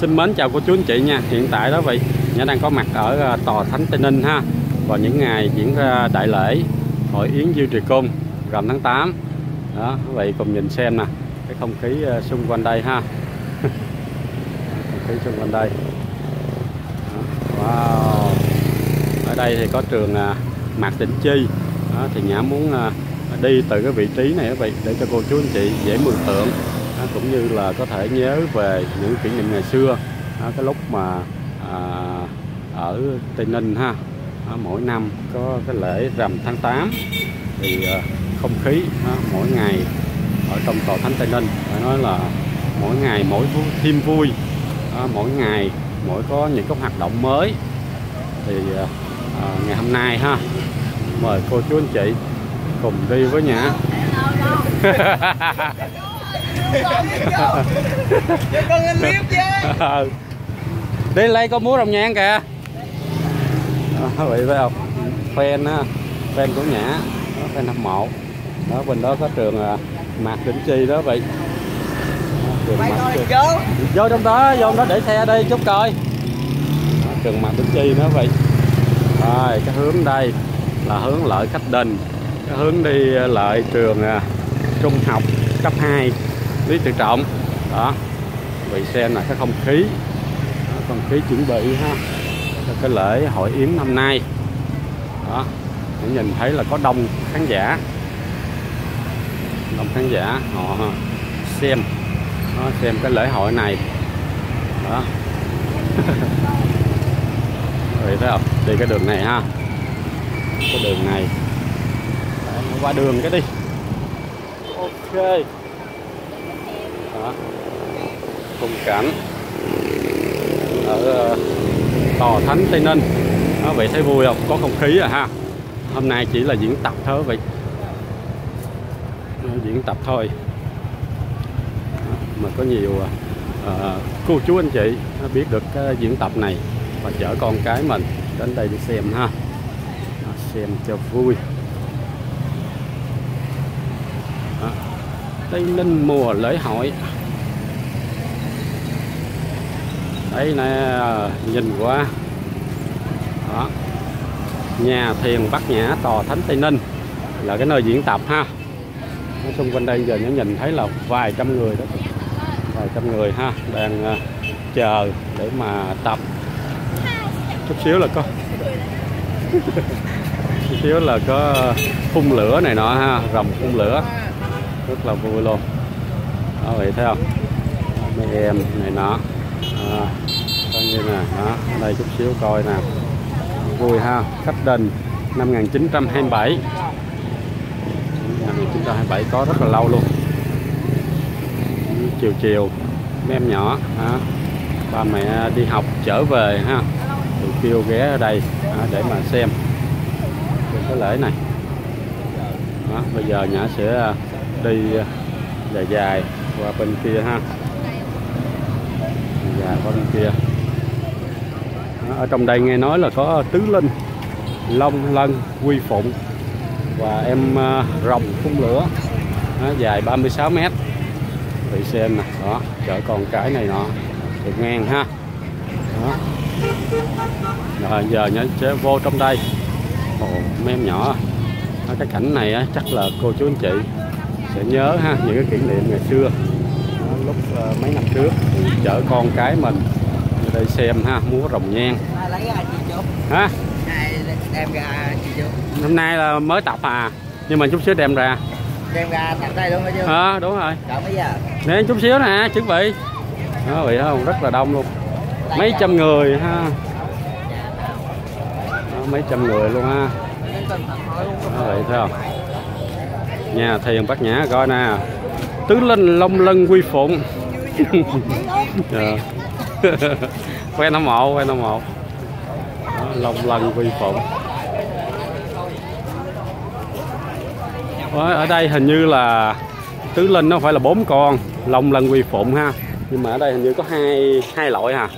Xin mến chào cô chú anh chị nha. Hiện tại đó vậy Nhã đang có mặt ở Tòa Thánh Tây Ninh ha. Vào những ngày diễn ra đại lễ Hội Yến Diêu Trì Cung rằm tháng 8. Đó, vậy cùng nhìn xem nè, cái không khí xung quanh đây ha. Không khí xung quanh đây. Wow. Ở đây thì có trường Mạc Đĩnh Chi. Đó, thì Nhã muốn đi từ cái vị trí này vậy để cho cô chú anh chị dễ mường tượng, cũng như là có thể nhớ về những kỷ niệm ngày xưa, cái lúc mà ở Tây Ninh ha, mỗi năm có cái lễ rằm tháng 8 thì không khí mỗi ngày ở trong Tòa Thánh Tây Ninh phải nói là mỗi ngày mỗi thêm vui, mỗi ngày mỗi có những cái hoạt động mới. Thì ngày hôm nay ha, mời cô chú anh chị cùng đi với Nhã. Đi lấy có múa rồng nhang kìa. Vậy phải không? Fan á, fan của Nhã, fan hâm mộ. Đó bên đó có trường Mạc Đĩnh Chi đó vậy. Vô trong đó, vô trong đó để xe đi chút coi. Đó, trường Mạc Đĩnh Chi đó vậy. Rồi cái hướng đây là hướng Lợi Khách Đình, cái hướng đi lại trường Trung học cấp 2 Tự Trọng. Đó, vì xem là cái không khí, không khí chuẩn bị ha cho cái lễ hội yến năm nay. Đó, nhìn thấy là có đông khán giả, đông khán giả họ xem, đó, xem cái lễ hội này. Đó, vậy thấy không? Đi cái đường này ha, cái đường này. Đó, qua đường cái đi. Ok. Đó, khung cảnh ở Tòa Thánh Tây Ninh. Đó, vậy thấy vui không? Có không khí rồi ha. Hôm nay chỉ là diễn tập thôi vậy. Diễn tập thôi. Đó, mà có nhiều cô chú anh chị biết được cái diễn tập này và chở con cái mình đến đây đi xem ha. Đó, xem cho vui. Đó, Tây Ninh mùa lễ hội. Đấy nè, nhìn qua. Đó, Nhà Thiền Bát Nhã Tòa Thánh Tây Ninh là cái nơi diễn tập ha. Nói xung quanh đây giờ nó nhìn thấy là vài trăm người đó, vài trăm người ha, đang chờ để mà tập. Chút xíu là có chút xíu là có phun lửa này nọ ha, rồng phun lửa rất là vui luôn. Đó, vậy thấy không? Mấy em này nọ, coi như nè, đó, đây chút xíu coi nè, vui ha. Khách Đình năm 1927, 1927 có rất là lâu luôn. Chiều chiều mấy em nhỏ, đó, ba mẹ đi học trở về ha, thì kêu ghé ở đây để mà xem cái lễ này. Đó, bây giờ Nhã sẽ đi dài dài qua bên kia ha, dài qua bên kia. Đó, ở trong đây nghe nói là có Tứ Linh, Long Lân Quy Phụng và em rồng phun lửa. Đó, dài 36 m. Vậy xem nè, đó, chở con cái này nọ được ngang ha. Đó, rồi giờ Nhã sẽ vô trong đây. Ồ, mấy em nhỏ, đó, cái cảnh này chắc là cô chú anh chị sẽ nhớ ha, những cái kỷ niệm ngày xưa. Đó, lúc mấy năm trước thì chở con cái mình đi đây xem ha, múa rồng nhang. Hả? Hôm nay là mới tập à, nhưng mà chút xíu đem ra. Đem ra tập đây luôn hả chứ? Ờ, đúng rồi. Nè chút xíu nè, chuẩn bị. Đó, vậy không? Rất là đông luôn. Mấy trăm người ha. Đó, mấy trăm người luôn ha. Đó, vậy thấy không? Nhà Thiền Bát Nhã coi nè, Tứ Linh, Long Lân Quy Phụng. Quen hâm mộ, quen hâm mộ. Đó, Long Lân Quy Phụng. Ở đây hình như là Tứ Linh nó phải là 4 con, Long Lân Quy Phụng ha, nhưng mà ở đây hình như có hai loại ha.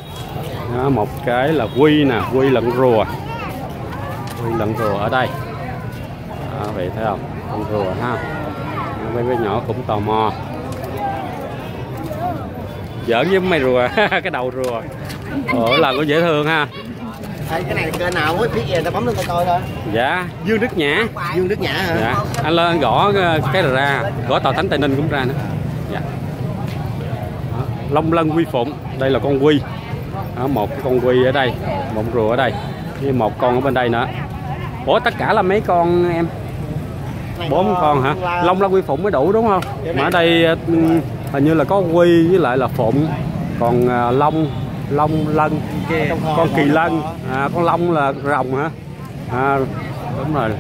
Đó, một cái là quy nè, quy lận rùa, quy lận rùa ở đây. Đó, vậy thấy không? Con rùa ha, mấy bé nhỏ cũng tò mò. Giỡn với mấy rùa, cái đầu rùa. Ủa là cũng dễ thương ha. Cái này kênh nào mới biết về ta bấm lên coi thôi. Dạ, Dương Đức Nhã. Dương Đức Nhã hả? Dạ. Anh lên gõ cái là ra, gõ Tòa Thánh Tây Ninh cũng ra nữa. Dạ. Long Lân Quy Phụng, đây là con quy. Đó, một cái con quy ở đây, một rùa ở đây, với một con ở bên đây nữa. Ủa tất cả là mấy con em? 4 con hả? Long Lân Quy Phụng mới đủ đúng không? Mà ở đây hình như là có quy với lại là phụng, còn long lân, con kỳ lân, con long là rồng hả? À, đúng rồi,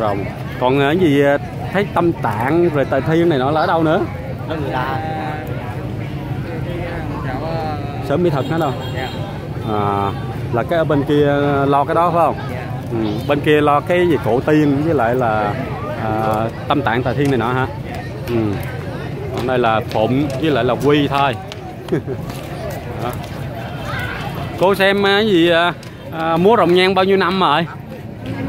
rồng. Còn cái gì thấy tâm tạng rồi tài thiên này nó là ở đâu nữa? Sở mỹ thực hết đâu? À, là cái ở bên kia lo cái đó phải không? Ừ, bên kia lo cái gì cổ tiên với lại là tâm tạng tài thiên này nọ hả? Ừ. Còn đây là phụng với lại là quy thôi. Đó. Cô xem cái gì múa rồng nhang bao nhiêu năm rồi?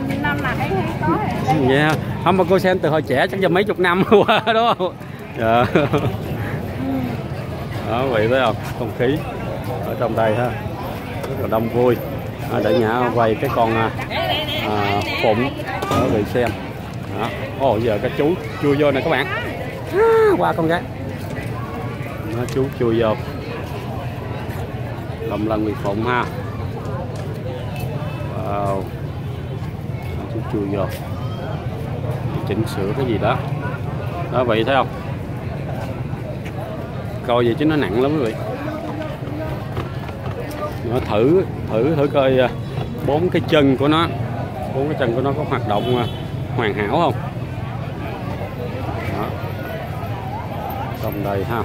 5 năm là thấy có rồi. Dạ. Yeah. Không mà cô xem từ hồi trẻ chắc giờ mấy chục năm quá đúng không? Dạ. Đó vậy thấy không? Không khí ở trong đây ha. Rất là đông vui. Để Nhã quay cái con phụng ở vị xem. Đó. Ồ giờ các chú chui vô nè các bạn. Qua con gái. Nó chú chui vô. Long Lân Quy Phụng ha. Wow. Chú chui vô. Chỉnh sửa cái gì đó. Đó vậy thấy không? Coi vậy chứ nó nặng lắm quý vị. Nó thử coi bốn cái chân của nó. Bốn cái chân của nó có hoạt động hoàn hảo không? Đó. Trong đây ha.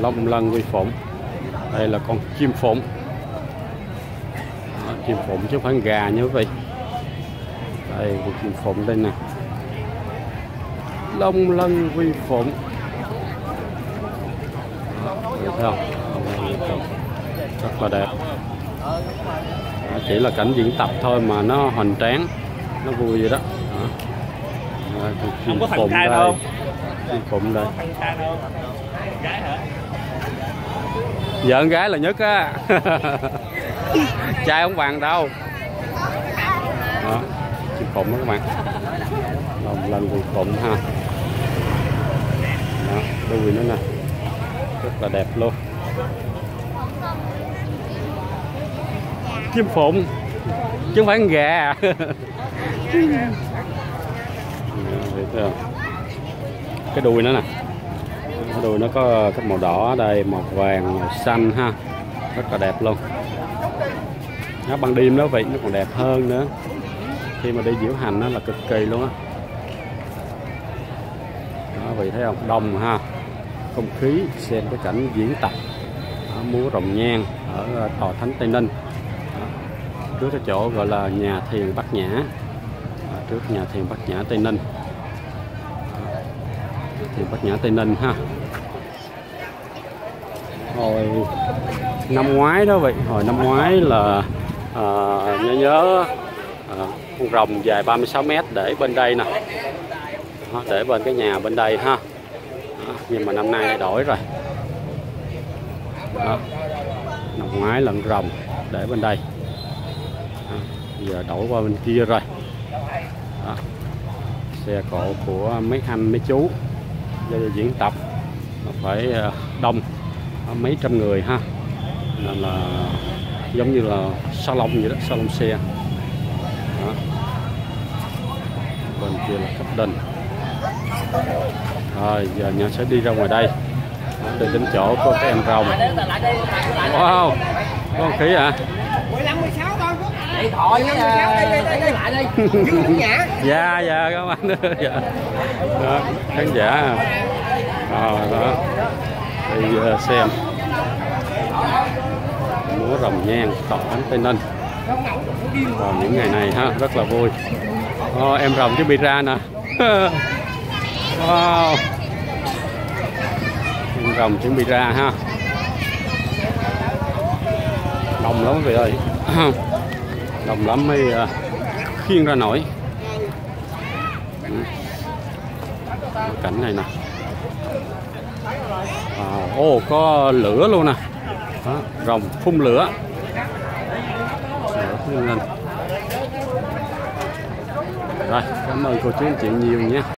Long Lân Quy Phụng. Đây là con chim phụng. Đó, chim phụng chứ không phải gà nha quý vị. Đây con chim phụng đây nè. Long Lân Quy Phụng. Đó, thấy không? Rất là đẹp. Đó, chỉ là cảnh diễn tập thôi mà nó hoành tráng, nó vui vậy đó. Đó, chim phụng đây. Chim phụng đây. Vợ con gái là nhất á. Trai không bằng đâu. Đó, chim phụng đó các bạn. Long Lân Quy Phụng ha. Đó, đuôi nữa nè. Rất là đẹp luôn. Chim phụng chứ không phải con gà. Cái đuôi nữa nè. Cái đuôi nó có cái màu đỏ đây, màu vàng, màu xanh ha. Rất là đẹp luôn. Nó ban đêm đó vậy nó còn đẹp hơn nữa. Khi mà đi diễu hành nó là cực kỳ luôn á. Đó vậy thấy không? Đông ha. Không khí xem cái cảnh diễn tập múa rồng nhang ở Tòa Thánh Tây Ninh. Đó. Trước cái chỗ gọi là Nhà Thiền Bát Nhã. Đó. Trước Nhà Thiền Bát Nhã Tây Ninh. Thì Bát Nhã Tây Ninh ha. Hồi năm ngoái đó vậy, hồi năm ngoái là con rồng dài 36 m để bên đây nè, để bên cái nhà bên đây ha. Đó, nhưng mà năm nay đổi rồi. Đó, năm ngoái lận rồng để bên đây. Đó, giờ đổi qua bên kia rồi. Đó, xe cộ của mấy anh mấy chú diễn tập phải đông mấy trăm người ha, nên là giống như là salon vậy đó, salon xe. Đó. Bên kia là cấp đình. Rồi giờ Nhã sẽ đi ra ngoài đây để đến chỗ của các em rồng. Wow, con khí hả? 15, 16 thôi. Điện thoại với lại đi. Dạ dạ các bạn. Dạ. Đó, khán giả. Rồi đó. Đi xem. Múa rồng nhang Tòa Thánh Tây Ninh. Vào những ngày này ha, rất là vui. Oh, em rồng chứ bị ra nè. Wow. Em rồng chuẩn bị ra ha. Đông lắm quý vị ơi. Đồng lắm mới khiêng ra nổi. cảnh này nè. Có lửa luôn nè. Đó, rồng phun lửa. Rồi, cảm ơn cô chú anh chị nhiều nha.